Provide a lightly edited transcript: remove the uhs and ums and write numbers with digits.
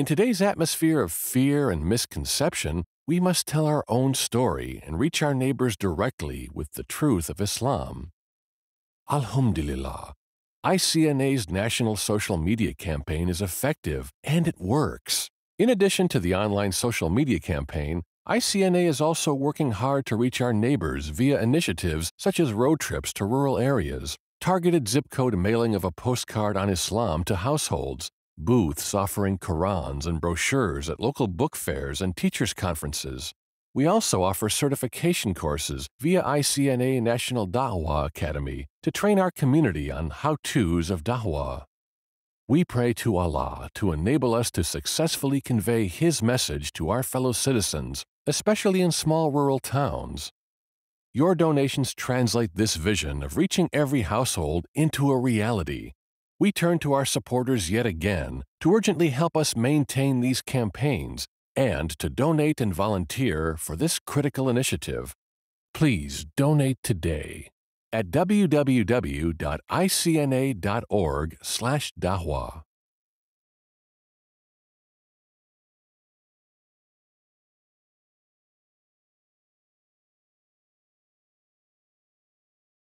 In today's atmosphere of fear and misconception, we must tell our own story and reach our neighbors directly with the truth of Islam. Alhamdulillah, ICNA's national social media campaign is effective and it works. In addition to the online social media campaign, ICNA is also working hard to reach our neighbors via initiatives such as road trips to rural areas, targeted zip code mailing of a postcard on Islam to households, booths offering Qurans and brochures at local book fairs and teachers' conferences. We also offer certification courses via ICNA National Dawah Academy to train our community on how-tos of Dawah. We pray to Allah to enable us to successfully convey His message to our fellow citizens, especially in small rural towns. Your donations translate this vision of reaching every household into a reality. We turn to our supporters yet again to urgently help us maintain these campaigns and to donate and volunteer for this critical initiative. Please donate today at www.icna.org/dawah.